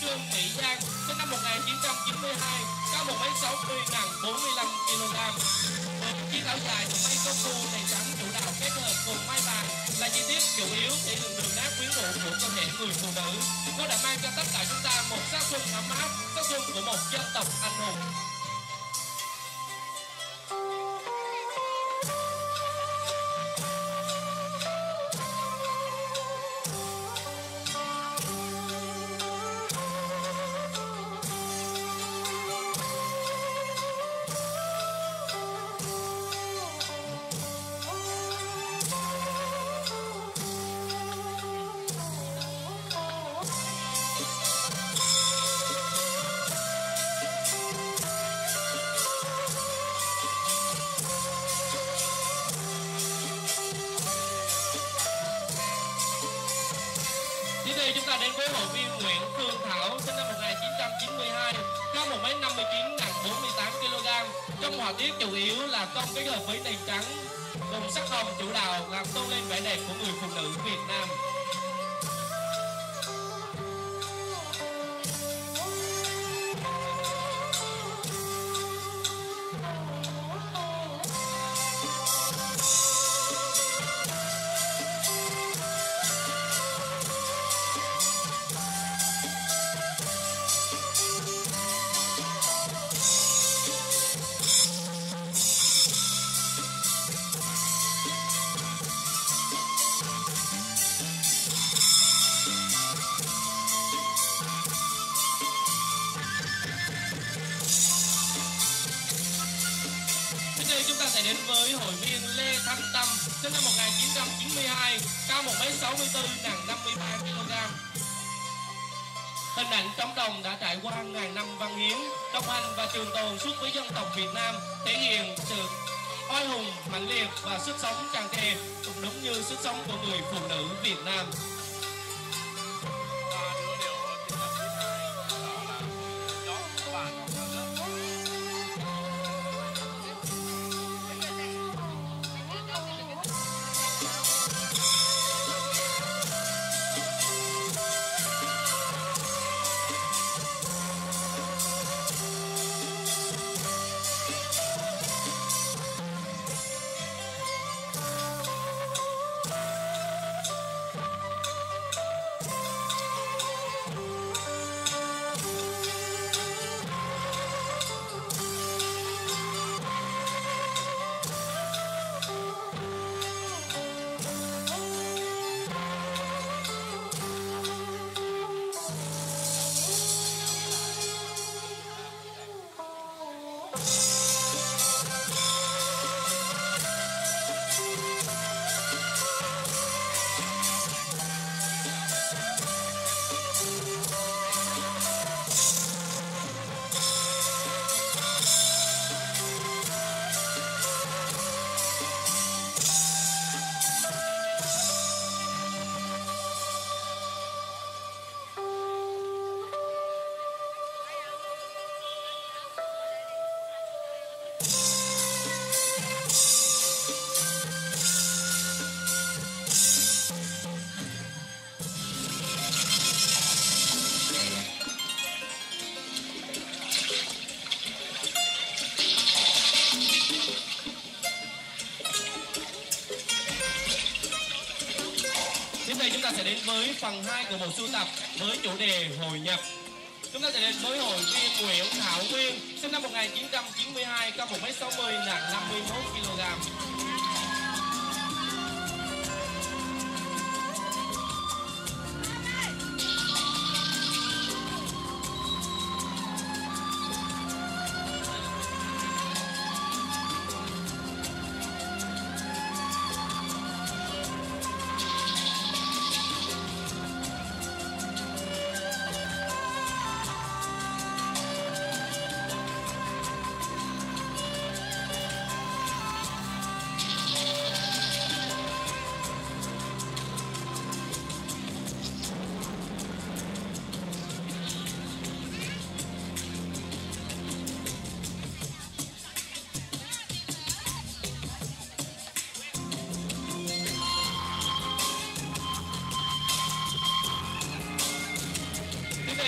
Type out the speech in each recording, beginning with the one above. Trương Mỹ Giang sinh năm 1992, cao 1m60, nặng 45kg. Với chiếc áo dài may có cô tay trắng chủ đạo kết hợp cùng may vàng là chi tiết chủ yếu để đường đường nát quyến rũ của con trẻ người phụ nữ. Nó đã mang cho tất cả chúng ta một sắc xuân ấm áp, sắc xuân của một dân tộc anh hùng. Chúng ta đến với hội viên Nguyễn Phương Thảo sinh năm 1992, cao 1m59, nặng 48kg. Trong họa tiết chủ yếu là công kết hợp với nền trắng cùng sắc hồng chủ đạo làm tôn lên vẻ đẹp của người phụ nữ Việt Nam. Đến với hội viên Lê Thanh Tâm sinh năm 1992, cao 1m64, nặng 53kg. Hình ảnh trống đồng đã trải qua ngàn năm văn hiến, đồng hành và trường tồn suốt với dân tộc Việt Nam, thể hiện sự oai hùng, mãnh liệt và sức sống tràn trề, cũng đúng như sức sống của người phụ nữ Việt Nam. Chúng ta sẽ đến với phần 2 của bộ sưu tập với chủ đề Hội Nhập. Chúng ta sẽ đến với hội viên Nguyễn Thảo Nguyên sinh năm 1992, cao 1m60, nặng 51kg.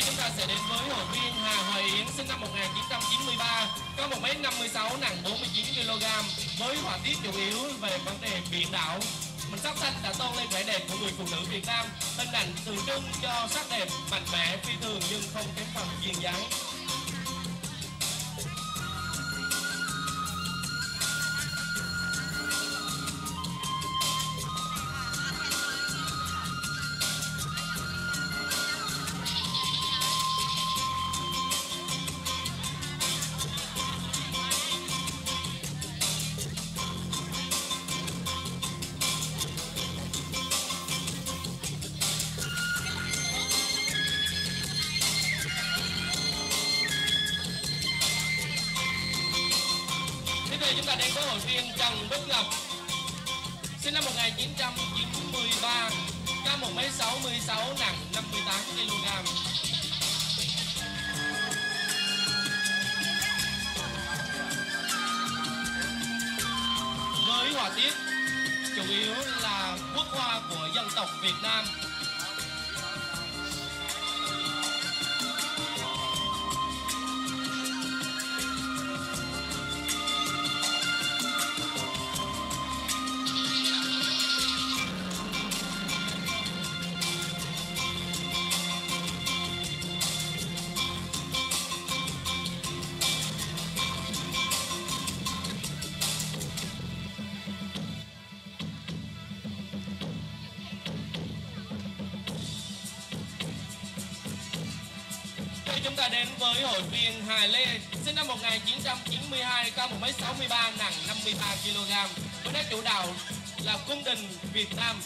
nay chúng ta sẽ đến với hội viên Hà Hoài Yến, sinh năm 1993, có 1m56, nặng 49kg, với họa tiết chủ yếu về vấn đề biển đảo. Mình sắc xanh đã tôn lên vẻ đẹp của người phụ nữ Việt Nam, hình ảnh tượng trưng cho sắc đẹp mạnh mẽ phi thường nhưng không kém phần duyên dáng. Chúng ta đang có hội viên Trần Đức Ngọc, sinh năm 1993, cao 1m66, nặng 58kg. Với họa tiết chủ yếu là quốc hoa của dân tộc Việt Nam. Chúng ta đến với hội viên Hà Lê, sinh năm 1992, cao 1m63, nặng 53kg, với nét chủ đạo là cung đình Việt Nam.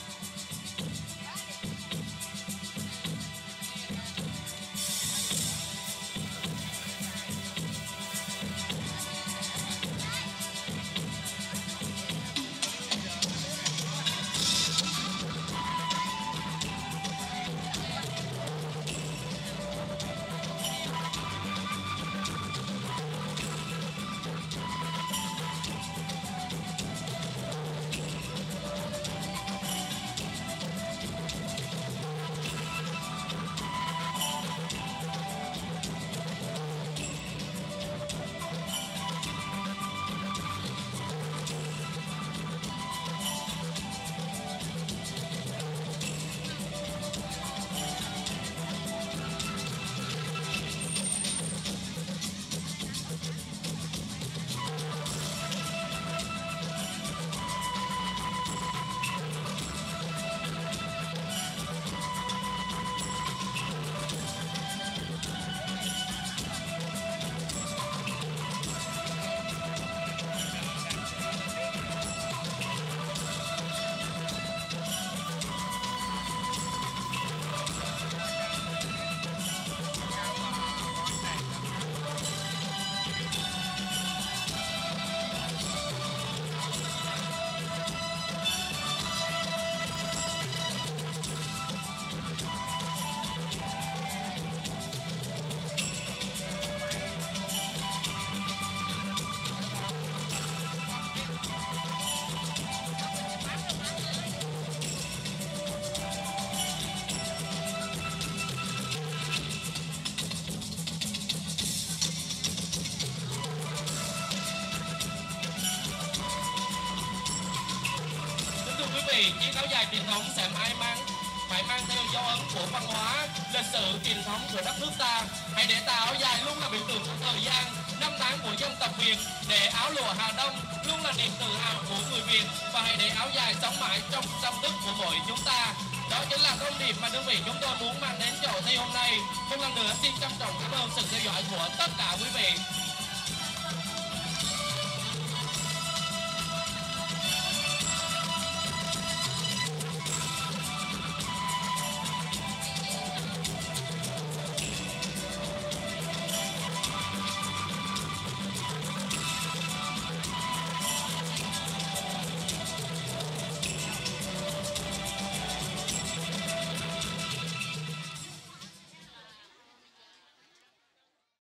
Chiếc áo dài truyền thống sẽ phải mang theo dấu ấn của văn hóa, lịch sử truyền thống của đất nước ta. Hãy để tà áo dài luôn là biểu tượng của thời gian, năm tháng của dân tộc Việt, để áo lụa Hà Đông luôn là niềm tự hào của người Việt, và hãy để áo dài sống mãi trong tâm thức của mỗi chúng ta. Đó chính là thông điệp mà đơn vị chúng tôi muốn mang đến cho hội thi hôm nay. Một lần nữa xin trân trọng cảm ơn sự theo dõi của tất cả quý vị.